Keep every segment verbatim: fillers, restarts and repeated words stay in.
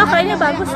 Sono kayaknya bagus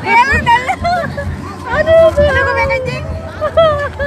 Dalu, dalu. Aduh, ada kemana kencing? No, kelihatan